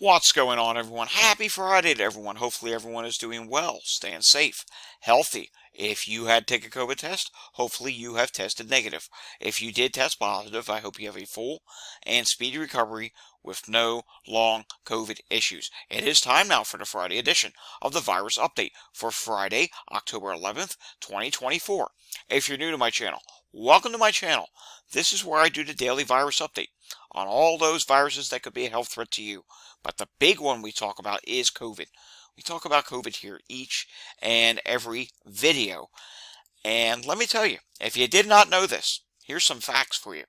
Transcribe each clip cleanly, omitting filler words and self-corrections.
What's going on, everyone? Happy Friday to everyone. Hopefully everyone is doing well, staying safe, healthy. If you had taken a COVID test, hopefully you have tested negative. If you did test positive, I hope you have a full and speedy recovery with no long COVID issues. It is time now for the Friday edition of the Virus Update for Friday, October 11th, 2024. If you're new to my channel, welcome to my channel. This is where I do the daily virus update on all those viruses that could be a health threat to you. But the big one we talk about is COVID. We talk about COVID here each and every video. And let me tell you, if you did not know this, here's some facts for you.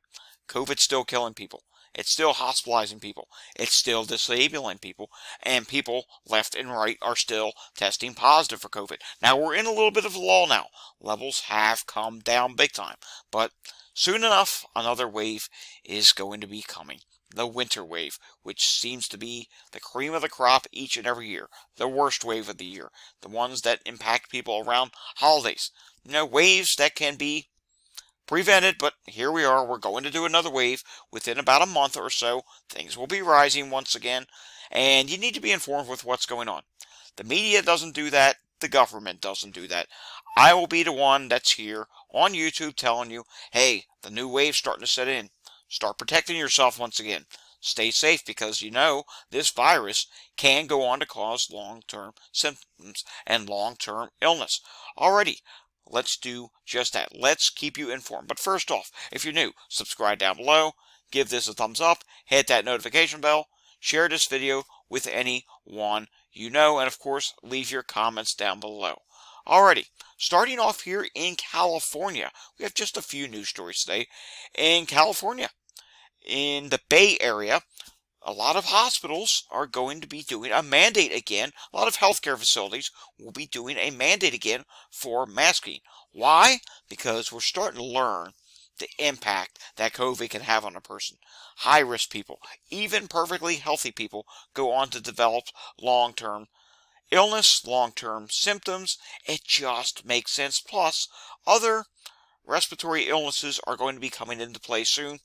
COVID's still killing people. It's still hospitalizing people. It's still disabling people. And people left and right are still testing positive for COVID. Now, we're in a little bit of a lull now. Levels have come down big time. But soon enough, another wave is going to be coming. The winter wave, which seems to be the cream of the crop each and every year. The worst wave of the year. The ones that impact people around holidays. You know, waves that can be prevented, but here we are. We're going to do another wave within about a month or so. Things will be rising once again, and you need to be informed with what's going on. The media doesn't do that. The government doesn't do that. I will be the one that's here on YouTube telling you, hey, the new wave's starting to set in. Start protecting yourself once again. Stay safe, because you know this virus can go on to cause long-term symptoms and long-term illness. Alrighty. Let's do just that. Let's keep you informed. But first off, if you're new, subscribe down below, give this a thumbs up, hit that notification bell, share this video with anyone you know, and of course, leave your comments down below. Alrighty, starting off here in California, we have just a few news stories today. In California, in the Bay Area, a lot of hospitals are going to be doing a mandate again. A lot of healthcare facilities will be doing a mandate again for masking. Why? Because we're starting to learn the impact that COVID can have on a person. High-risk people, even perfectly healthy people, go on to develop long-term illness, long-term symptoms. It just makes sense. Plus, other respiratory illnesses are going to be coming into play soon.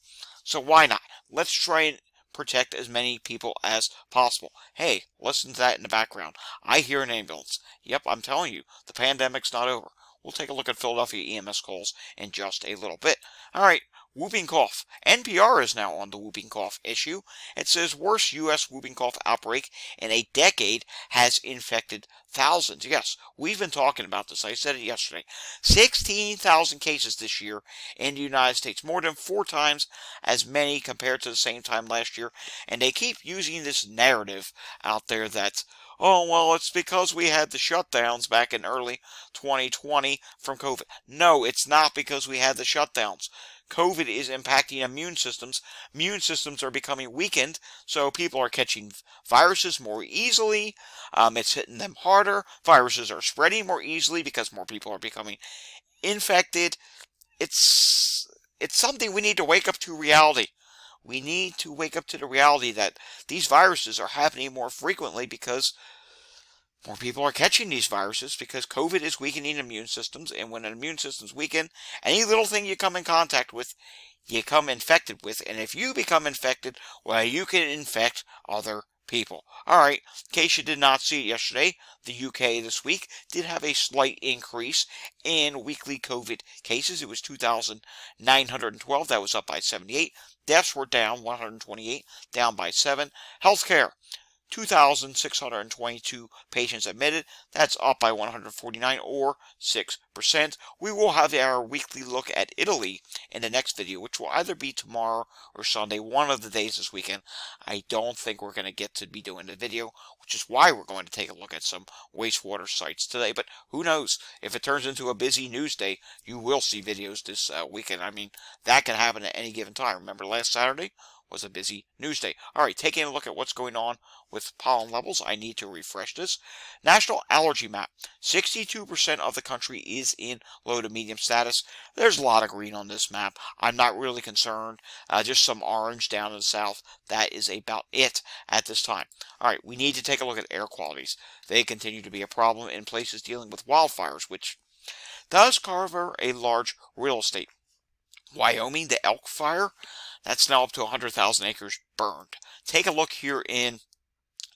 So why not? Let's try and protect as many people as possible. Hey, listen to that in the background. I hear an ambulance. Yep, I'm telling you, the pandemic's not over. We'll take a look at Philadelphia EMS calls in just a little bit. All right, whooping cough. NPR is now on the whooping cough issue. It says worst U.S. whooping cough outbreak in a decade has infected thousands. Yes, we've been talking about this. I said it yesterday. 16,000 cases this year in the United States, more than 4 times as many compared to the same time last year. And they keep using this narrative out there that, oh, well, it's because we had the shutdowns back in early 2020 from COVID. No, it's not because we had the shutdowns. COVID is impacting immune systems. Immune systems are becoming weakened, so people are catching viruses more easily. It's hitting them harder. Viruses are spreading more easily because more people are becoming infected. It's something we need to wake up to reality. We need to wake up to the reality that these viruses are happening more frequently because more people are catching these viruses, because COVID is weakening immune systems, and when immune systems weaken, any little thing you come in contact with, you come infected with, and if you become infected, well, you can infect other people. Alright, in case you did not see it yesterday, the UK this week did have a slight increase in weekly COVID cases. It was 2,912. That was up by 78. Deaths were down 128, down by 7. Healthcare, 2,622 patients admitted. That's up by 149, or 6%. We will have our weekly look at Italy in the next video, which will either be tomorrow or Sunday, one of the days this weekend. I don't think we're going to get to be doing the video, which is why we're going to take a look at some wastewater sites today. But who knows? If it turns into a busy news day, you will see videos this weekend. I mean, that can happen at any given time. Remember last Saturday was a busy news day. All right, taking a look at what's going on with pollen levels. I need to refresh this. National allergy map. 62% of the country is in low to medium status. There's a lot of green on this map. I'm not really concerned. Just some orange down in the south. That is about it at this time. All right, we need to take a look at air qualities. They continue to be a problem in places dealing with wildfires, which does cover a large real estate. Wyoming, the Elk Fire, that's now up to 100,000 acres burned. Take a look here in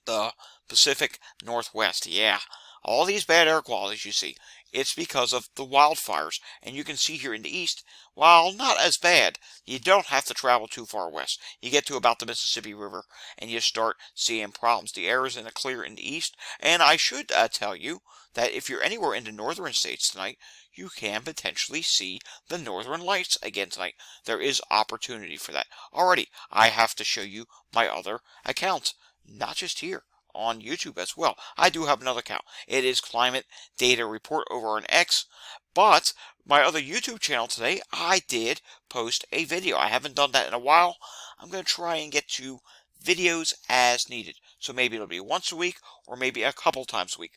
the Pacific Northwest. Yeah, all these bad air qualities you see, it's because of the wildfires. And you can see here in the east, while not as bad, you don't have to travel too far west. You get to about the Mississippi River and you start seeing problems. The air is in the clear in the east. And I should tell you that if you're anywhere in the northern states tonight, you can potentially see the northern lights again tonight. There is opportunity for that. Alrighty, I have to show you my other account, not just here, on YouTube as well. I do have another account. It is Climate Data Report over on X, but my other YouTube channel today, I did post a video. I haven't done that in a while. I'm going to try and get to videos as needed. So maybe it'll be once a week or maybe a couple times a week.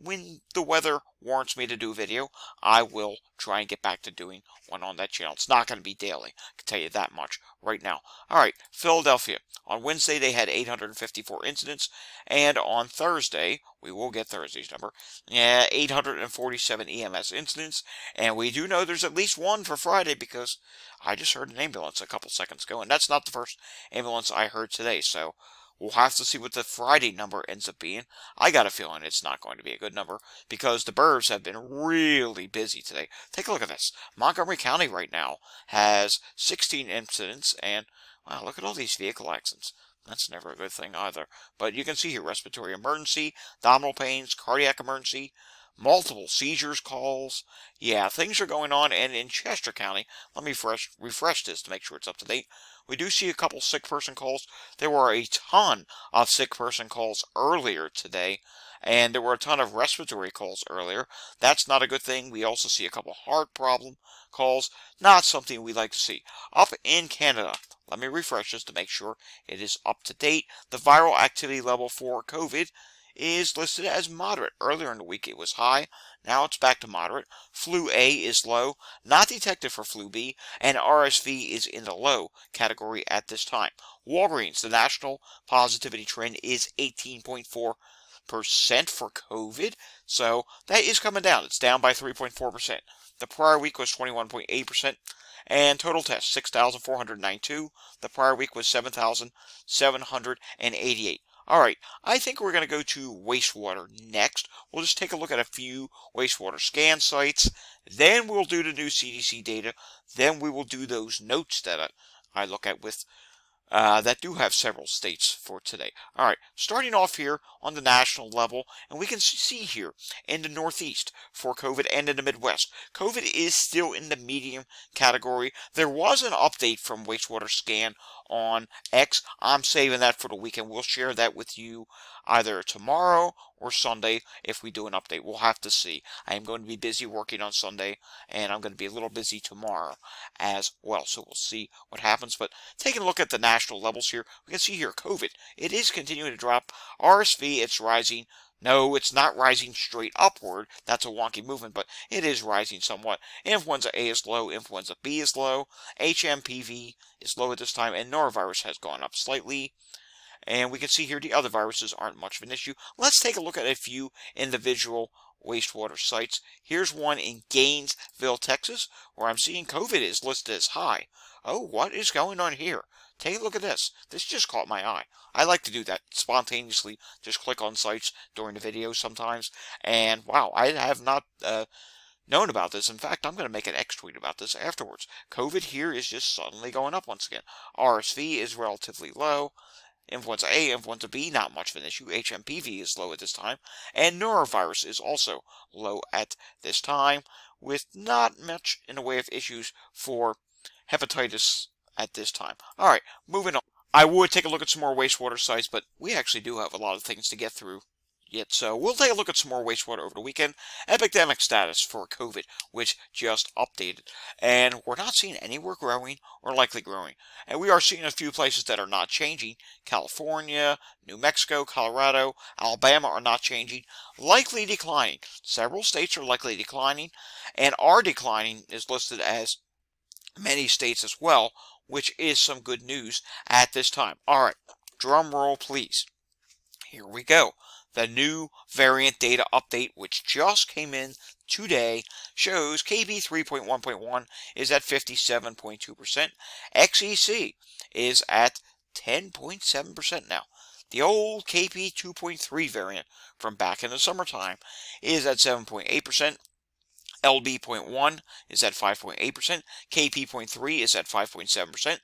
When the weather warrants me to do a video, I will try and get back to doing one on that channel. It's not going to be daily, I can tell you that much right now. All right, Philadelphia. On Wednesday, they had 854 incidents. And on Thursday, we will get Thursday's number, 847 EMS incidents. And we do know there's at least one for Friday because I just heard an ambulance a couple seconds ago. And that's not the first ambulance I heard today. So we'll have to see what the Friday number ends up being. I got a feeling it's not going to be a good number because the burbs have been really busy today. Take a look at this. Montgomery County right now has 16 incidents, and wow, look at all these vehicle accidents. That's never a good thing either. But you can see here, respiratory emergency, abdominal pains, cardiac emergency, multiple seizures calls. Yeah, things are going on. And in Chester County, let me refresh this to make sure it's up to date. We do see a couple sick person calls. There were a ton of sick person calls earlier today, and there were a ton of respiratory calls earlier. That's not a good thing. We also see a couple heart problem calls. Not something we like to see. Up in Canada, let me refresh this to make sure it is up to date. The viral activity level for COVID is listed as moderate. Earlier in the week it was high, now it's back to moderate. Flu A is low, not detected for flu B, and RSV is in the low category at this time. Walgreens, the national positivity trend is 18.4% for COVID, so that is coming down. It's down by 3.4%. The prior week was 21.8%. And total tests, 6,492. The prior week was 7,788. All right, I think we're going to go to wastewater next. We'll just take a look at a few wastewater scan sites. Then we'll do the new CDC data. Then we will do those notes that I look at with that do have several states for today. All right, starting off here on the national level, and we can see here in the Northeast for COVID and in the Midwest, COVID is still in the medium category. There was an update from Wastewater Scan on X. I'm saving that for the weekend. We'll share that with you either tomorrow or Sunday if we do an update. We'll have to see. I am going to be busy working on Sunday, and I'm going to be a little busy tomorrow as well. So we'll see what happens. But taking a look at the national levels here, we can see here COVID, it is continuing to drop. RSV, it's rising. No, it's not rising straight upward. That's a wonky movement, but it is rising somewhat. Influenza A is low. Influenza B is low. HMPV is low at this time, and norovirus has gone up slightly. And we can see here the other viruses aren't much of an issue. Let's take a look at a few individual wastewater sites. Here's one in Gainesville, Texas, where I'm seeing COVID is listed as high. Oh, what is going on here? Take a look at this. This just caught my eye. I like to do that spontaneously, just click on sites during the video sometimes. And wow, I have not known about this. In fact, I'm going to make an X tweet about this afterwards. COVID here is just suddenly going up once again. RSV is relatively low. Influenza A, Influenza B, not much of an issue. HMPV is low at this time. And norovirus is also low at this time, with not much in the way of issues for hepatitis at this time. All right, moving on. I would take a look at some more wastewater sites, but we actually do have a lot of things to get through yet, so we'll take a look at some more wastewater over the weekend. Epidemic status for COVID, which just updated, and we're not seeing anywhere growing or likely growing, and we are seeing a few places that are not changing. California, New Mexico, Colorado, Alabama are not changing. Likely declining, several states are likely declining, and are declining is listed as many states as well, which is some good news at this time. All right, drum roll please. Here we go. The new variant data update, which just came in today, shows KP.3.1.1 is at 57.2%. XEC is at 10.7% now. The old KP.3.1 variant from back in the summertime is at 7.8%. LB.1 is at 5.8%. KP.3 is at 5.7%.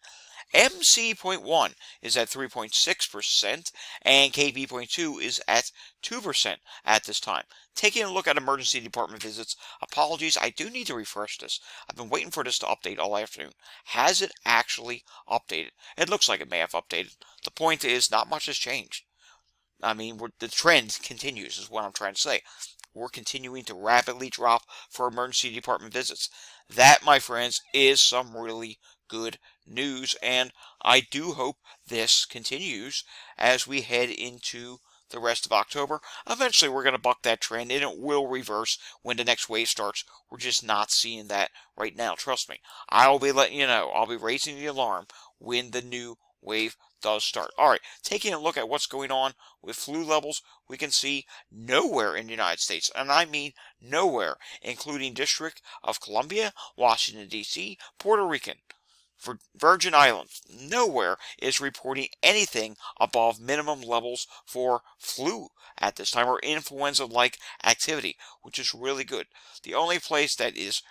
MC.1 is at 3.6%, and KP.2 is at 2% at this time. Taking a look at emergency department visits, apologies, I do need to refresh this. I've been waiting for this to update all afternoon. Has it actually updated? It looks like it may have updated. The point is, not much has changed. I mean, the trend continues, is what I'm trying to say. We're continuing to rapidly drop for emergency department visits. That, my friends, is some really good news, and I do hope this continues as we head into the rest of October. Eventually we're going to buck that trend, and it will reverse when the next wave starts. We're just not seeing that right now, trust me. I'll be letting you know. I'll be raising the alarm when the new wave does start. Alright, taking a look at what's going on with flu levels, we can see nowhere in the United States, and I mean nowhere, including District of Columbia, Washington, D.C., Puerto Rican, for Virgin Islands, nowhere is reporting anything above minimum levels for flu at this time, or influenza-like activity, which is really good. The only place that is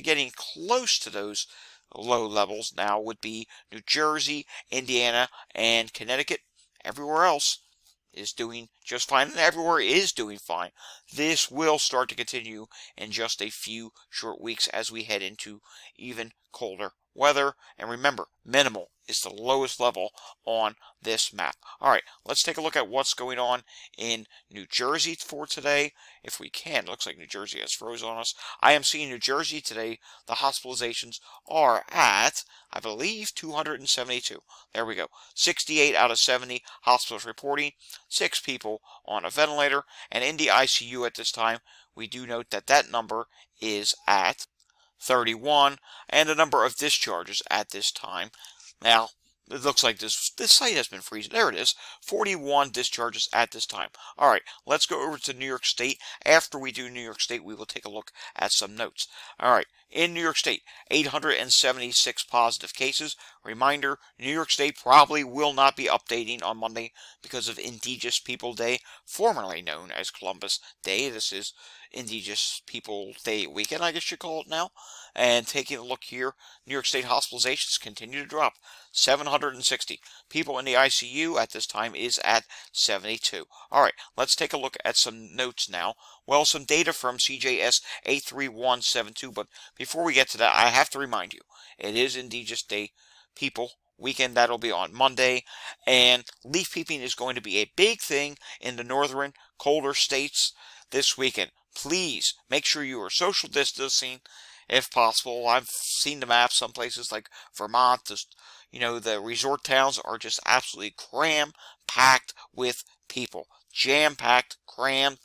getting close to those low levels now would be New Jersey, Indiana, and Connecticut. Everywhere else is doing just fine, and everywhere is doing fine. This will start to continue in just a few short weeks as we head into even colder weather, and remember, minimal is the lowest level on this map. All right, let's take a look at what's going on in New Jersey for today, if we can. It looks like New Jersey has froze on us. I am seeing New Jersey today. The hospitalizations are at, I believe, 272. There we go. 68 out of 70 hospitals reporting, 6 people on a ventilator, and in the ICU at this time, we do note that that number is at 31, and the number of discharges at this time. Now, it looks like this site has been freezing. There it is, 41 discharges at this time. All right, let's go over to New York State. After we do New York State, we will take a look at some notes. All right, in New York State, 876 positive cases. Reminder, New York State probably will not be updating on Monday because of Indigenous People Day, formerly known as Columbus Day. This is Indigenous People Day weekend, I guess you call it now. And taking a look here, New York State hospitalizations continue to drop. 760 people in the ICU at this time is at 72. All right, let's take a look at some notes now. Well, some data from CJS83172, but before we get to that, I have to remind you, it is Indigenous Day People weekend. That'll be on Monday, and leaf peeping is going to be a big thing in the northern, colder states this weekend. Please make sure you are social distancing if possible. I've seen the map, some places like Vermont, just, you know, the resort towns are just absolutely cram-packed with people, jam-packed, crammed.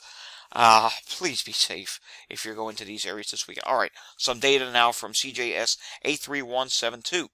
Please be safe if you're going to these areas this weekend. All right, some data now from CJS83172.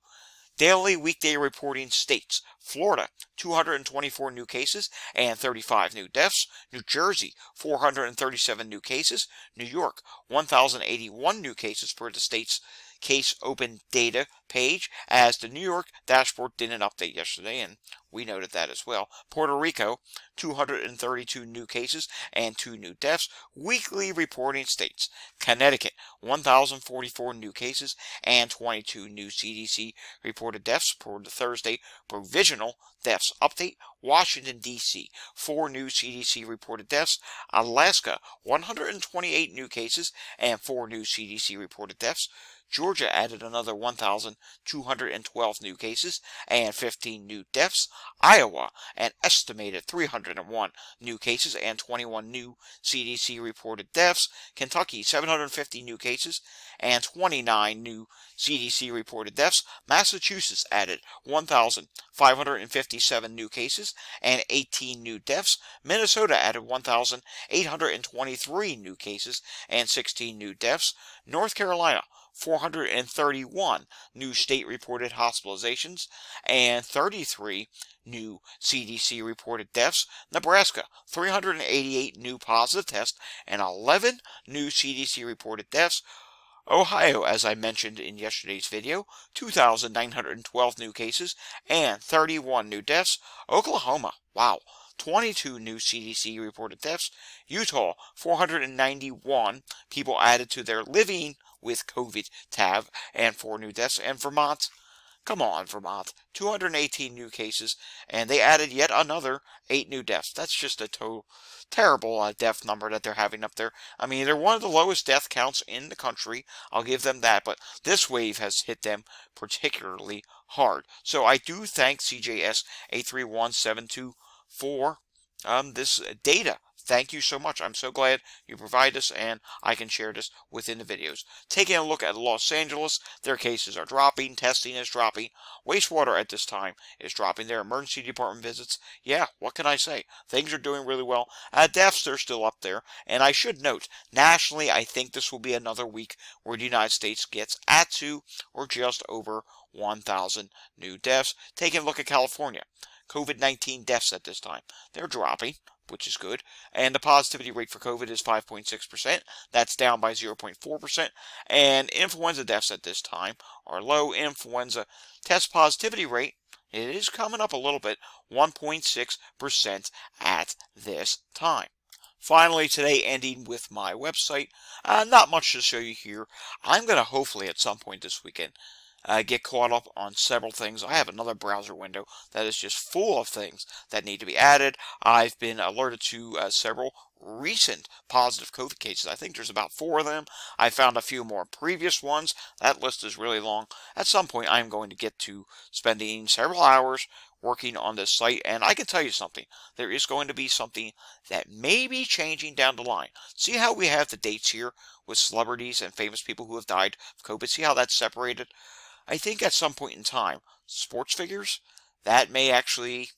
Daily weekday reporting states. Florida, 224 new cases and 35 new deaths. New Jersey, 437 new cases. New York, 1,081 new cases per the state's case open data page, as the New York dashboard didn't update yesterday, and we noted that as well. Puerto Rico, 232 new cases and 2 new deaths. Weekly reporting states. Connecticut, 1,044 new cases and 22 new CDC reported deaths per the Thursday provisional deaths update. Washington, D.C., 4 new CDC reported deaths. Alaska, 128 new cases and 4 new CDC reported deaths. Georgia added another 1,212 new cases and 15 new deaths. Iowa, an estimated 301 new cases and 21 new CDC reported deaths. Kentucky, 750 new cases and 29 new CDC reported deaths. Massachusetts added 1,557 new cases and 18 new deaths. Minnesota added 1,823 new cases and 16 new deaths. North Carolina, 431 new state-reported hospitalizations and 33 new CDC-reported deaths. Nebraska, 388 new positive tests and 11 new CDC-reported deaths. Ohio, as I mentioned in yesterday's video, 2,912 new cases and 31 new deaths. Oklahoma, Wow. 22 new CDC reported deaths. Utah, 491 people added to their living with COVID tab and 4 new deaths. And Vermont, come on Vermont, 218 new cases, and they added yet another 8 new deaths. That's just a terrible death number that they're having up there. I mean, they're one of the lowest death counts in the country. I'll give them that, but this wave has hit them particularly hard. So I do thank CJS83172 for this data. Thank you so much. I'm so glad you provide this, and I can share this within the videos. Taking a look at Los Angeles, their cases are dropping, testing is dropping, wastewater at this time is dropping, their emergency department visits. Yeah, what can I say? Things are doing really well. Deaths, they're still up there. And I should note, nationally, I think this will be another week where the United States gets at 2 or just over 1,000 new deaths. Taking a look at California, COVID-19 deaths at this time, they're dropping, which is good, and the positivity rate for COVID is 5.6%. That's down by 0.4%, and influenza deaths at this time are low. Influenza test positivity rate, it is coming up a little bit, 1.6% at this time. Finally, today ending with my website. Not much to show you here. I'm going to hopefully at some point this weekend get caught up on several things. I have another browser window that is just full of things that need to be added. I've been alerted to several recent positive COVID cases. I think there's about 4 of them. I found a few more previous ones. That list is really long. At some point, I'm going to get to spending several hours working on this site, and I can tell you something. There is going to be something that may be changing down the line. See how we have the dates here with celebrities and famous people who have died of COVID? See how that's separated? I think at some point in time, sports figures, that may actually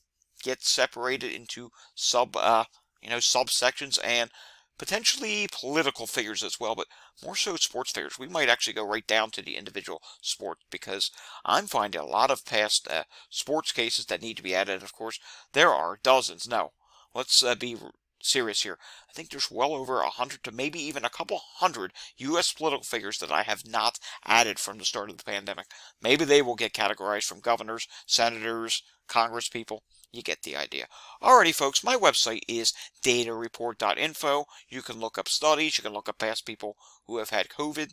get separated into subsections, and potentially political figures as well, but more so sports figures. We might actually go right down to the individual sport, because I'm finding a lot of past sports cases that need to be added. Of course, there are dozens. No, let's be serious here. I think there's well over 100 to maybe even a couple hundred U.S. political figures that I have not added from the start of the pandemic. Maybe they will get categorized from governors, senators, congresspeople. You get the idea. Alrighty, folks, my website is datareport.info. You can look up studies. You can look up past people who have had COVID.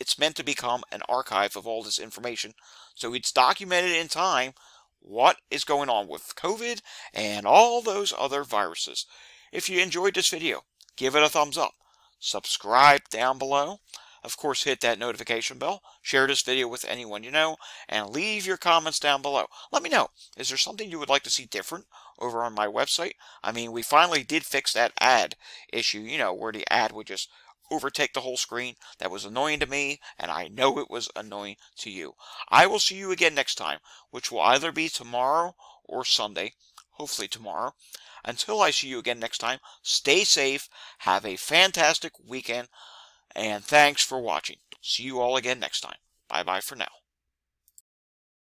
It's meant to become an archive of all this information, so it's documented in time what is going on with COVID and all those other viruses. If you enjoyed this video, give it a thumbs up, subscribe down below, of course hit that notification bell, share this video with anyone you know, and leave your comments down below. Let me know, is there something you would like to see different over on my website? I mean, we finally did fix that ad issue, you know, where the ad would just overtake the whole screen. That was annoying to me, and I know it was annoying to you. I will see you again next time, which will either be tomorrow or Sunday. Hopefully tomorrow. Until I see you again next time, stay safe, have a fantastic weekend, and thanks for watching. See you all again next time. Bye-bye for now.